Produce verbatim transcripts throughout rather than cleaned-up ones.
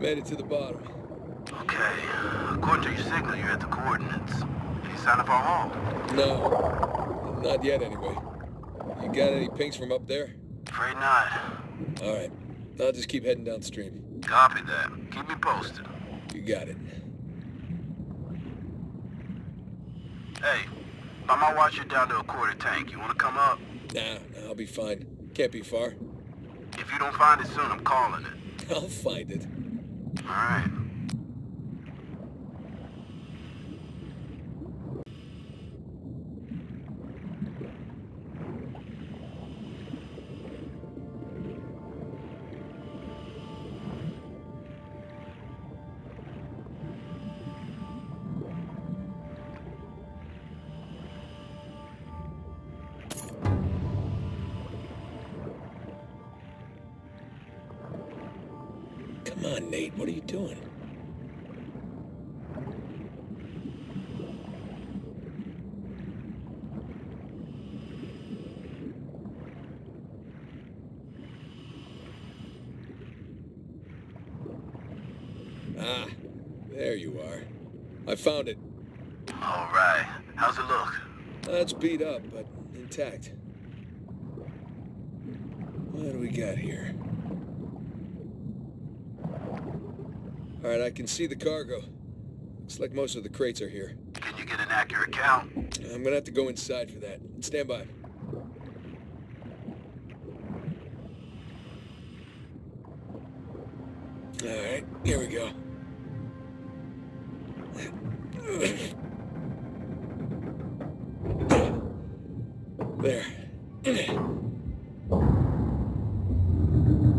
Made it to the bottom. Okay. According to your signal, you're at the coordinates. Any sign of our home? No. Not yet, anyway. You got any pings from up there? Afraid not. All right. I'll just keep heading downstream. Copy that. Keep me posted. You got it. Hey, by my watch, you're down to a quarter tank. You want to come up? Nah, nah, I'll be fine. Can't be far. If you don't find it soon, I'm calling it. I'll find it. All right. Come on, Nate, what are you doing? Ah, there you are. I found it. All right. How's it look? It's beat up, but intact. What do we got here? All right, I can see the cargo. Looks like most of the crates are here. Can you get an accurate count? I'm gonna have to go inside for that. Stand by. All right, here we go. There.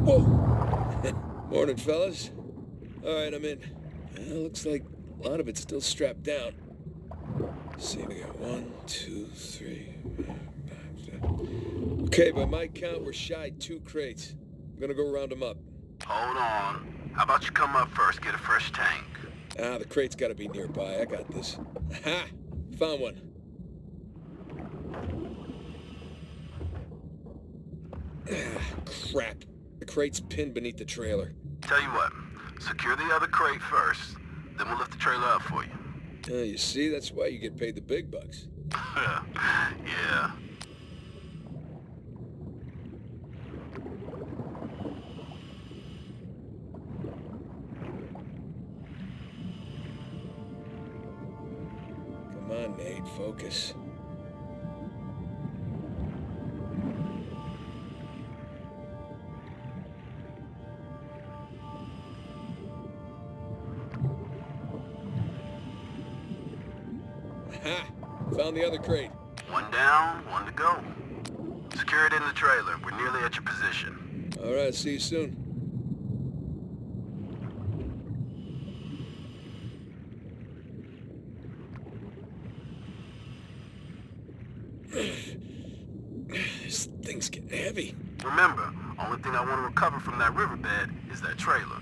Whoa! Morning, fellas. All right, I'm in. Well, looks like a lot of it's still strapped down. Let's see, we got one, two, three, five, five. Okay, by my count, we're shy two crates. I'm gonna go round them up. Hold on. How about you come up first, get a fresh tank? Ah, the crate's gotta be nearby. I got this. Ha! Found one. Ah, crap. The crate's pinned beneath the trailer. Tell you what. Secure the other crate first, then we'll lift the trailer up for you. Uh, you see, that's why you get paid the big bucks. Yeah. Come on, Nate, focus. Ha! Found the other crate. One down, one to go. Secure it in the trailer. We're nearly at your position. All right, see you soon. This thing's getting heavy. Remember, only thing I want to recover from that riverbed is that trailer.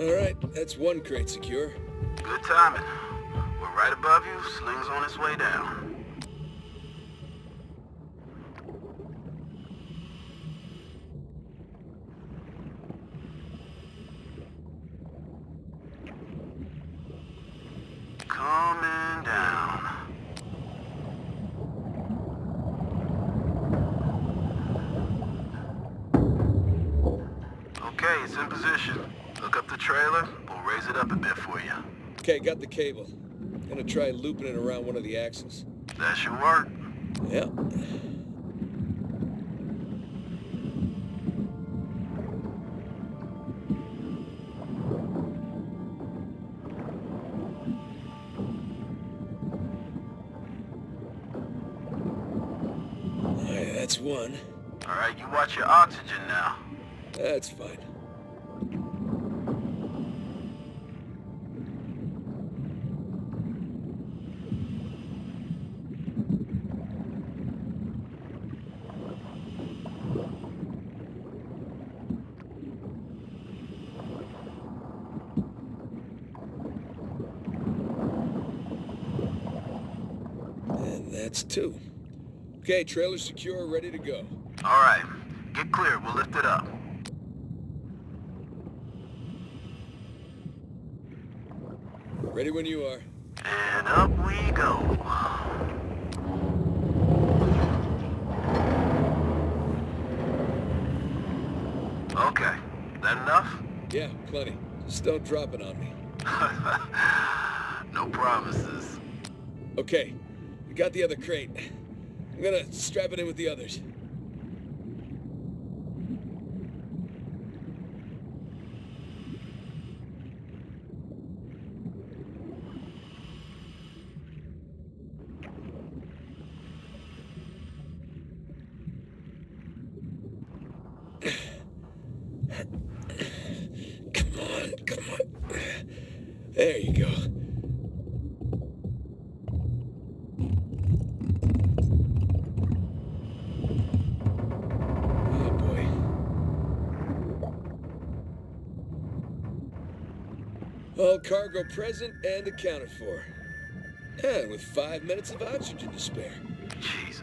All right, that's one crate secure. Good timing. We're right above you, sling's on its way down. Coming down. Okay, it's in position. Look up the trailer, we'll raise it up a bit for you. Okay, got the cable. Gonna try looping it around one of the axles. That should work. Yeah. All right, that's one. All right, you watch your oxygen now. That's fine. That's two. Okay, trailer secure, ready to go. All right. Get clear. We'll lift it up. Ready when you are. And up we go. Okay. That enough? Yeah, plenty. Just don't drop it on me. No promises. Okay. We got the other crate. I'm gonna strap it in with the others. There you go. Oh boy. All cargo present and accounted for. And with five minutes of oxygen to spare. Jesus.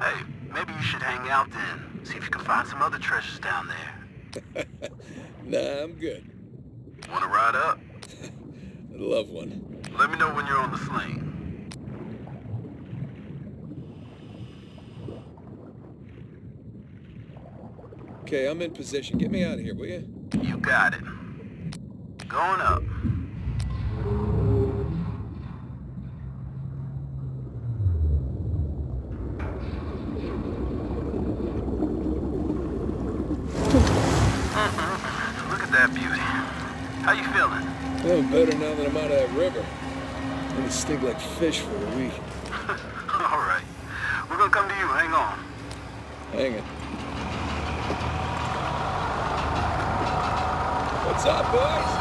Hey, maybe you should hang out then. See if you can find some other treasures down there. Nah, I'm good. Wanna ride up? I'd love one. Let me know when you're on the plane. Okay, I'm in position. Get me out of here, will you? You got it. Going up. Look at that beauty. How you feeling? Oh, better now that I'm out of that river. I'm gonna stink like fish for a week. All right. We're gonna come to you. Hang on. Hang on. What's up, boys?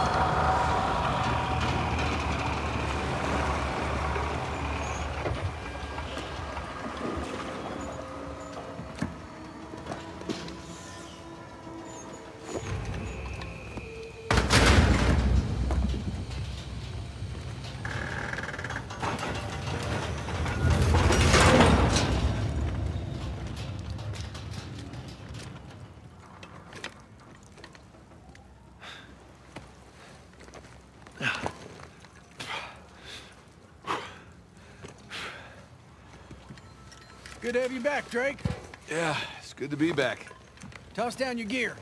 Good to have you back, Drake. Yeah, it's good to be back. Toss down your gear.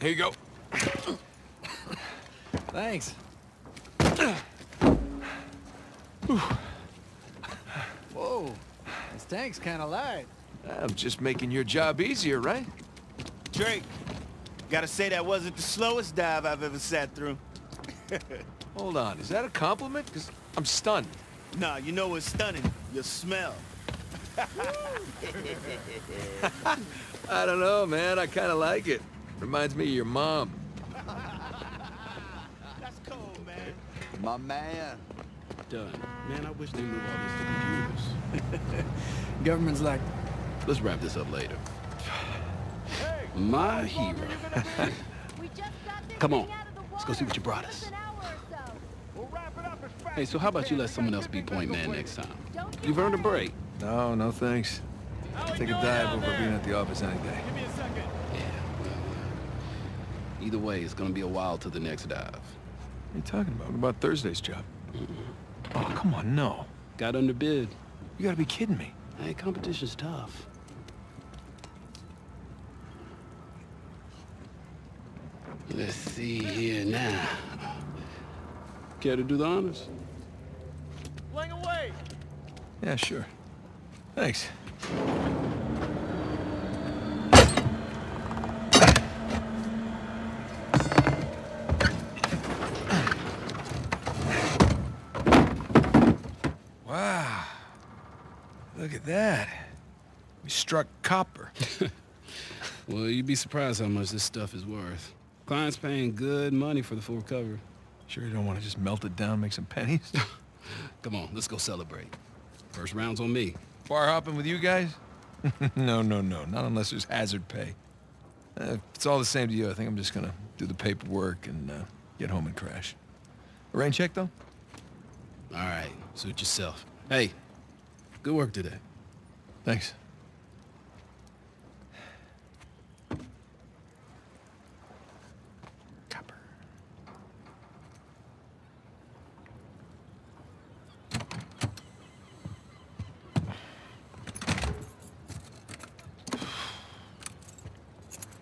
Here you go. Thanks. Whoa, this tank's kind of light. I'm just making your job easier, right? Drake, gotta say that wasn't the slowest dive I've ever sat through. Hold on, is that a compliment? Because I'm stunned. Nah, you know what's stunning? Your smell. I don't know, man. I kind of like it. Reminds me of your mom. That's cold, man. My man. Done. Man, I wish they knew all this to computers. Government's like... Let's wrap this up later. Hey, my hero. We just got this Come on. Out of the water. Let's go see what you brought us. So. We'll wrap it up as hey, so how about you let someone else be point man next time? You've earned a break. No, no thanks. I'll take a dive over being at the office any day. Give me a second. Yeah, well, uh, either way, it's gonna be a while till the next dive. What are you talking about? What about Thursday's job? Mm-hmm. Oh, come on, no. Got underbid. You gotta be kidding me. Hey, competition's tough. Let's see here now. Care to do the honors? Fling away! Yeah, sure. Thanks. Wow. Look at that. We struck copper. Well, you'd be surprised how much this stuff is worth. Clients paying good money for the full cover. Sure you don't want to just melt it down and make some pennies? Come on, let's go celebrate. First round's on me. Bar hopping with you guys? No, no, no. Not unless there's hazard pay. Uh, if it's all the same to you, I think I'm just gonna do the paperwork and uh, get home and crash. A rain check, though? All right. Suit yourself. Hey, Good work today. Thanks.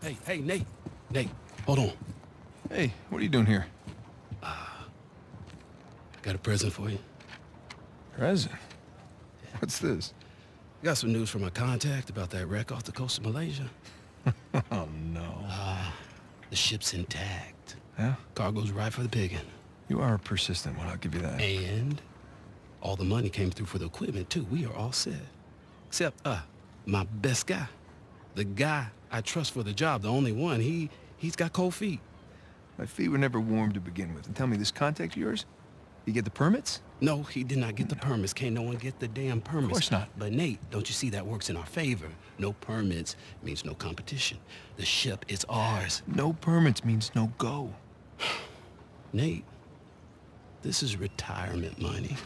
Hey, hey, Nate. Nate, hold on. Hey, what are you doing here? Uh, I got a present for you. Present? Yeah. What's this? I got some news from my contact about that wreck off the coast of Malaysia. Oh, no. Uh, the ship's intact. Yeah? Cargo's right for the picking. You are persistent one, I'll give you that. And all the money came through for the equipment, too. We are all set. Except, uh, my best guy. The guy I trust for the job, the only one, he, he's got cold feet. My feet were never warm to begin with. And tell me, this contact of yours, you get the permits? No, he did not get the no. permits. Can't no one get the damn permits. Of course not. But Nate, don't you see that works in our favor? No permits means no competition. The ship is ours. No permits means no go. Nate, this is retirement money.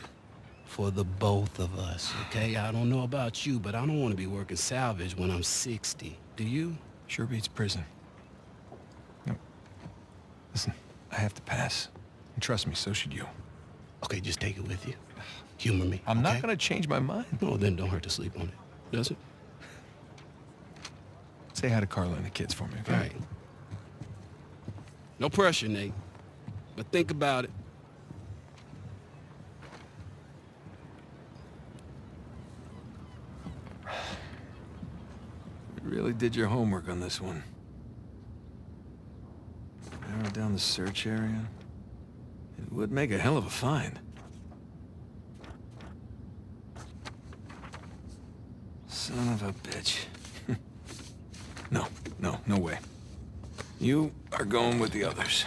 For the both of us, okay? I don't know about you, but I don't want to be working salvage when I'm sixty. Do you? Sure beats prison. No. Listen, I have to pass. And trust me, so should you. Okay, just take it with you. Humor me, I'm okay? Not gonna change my mind. Well, then don't hurt to sleep on it, does it? Say hi to Carla and the kids for me, okay? All right. No pressure, Nate. But think about it. Really did your homework on this one. Narrow down the search area. It would make a hell of a find. Son of a bitch. No, no, no way. You are going with the others.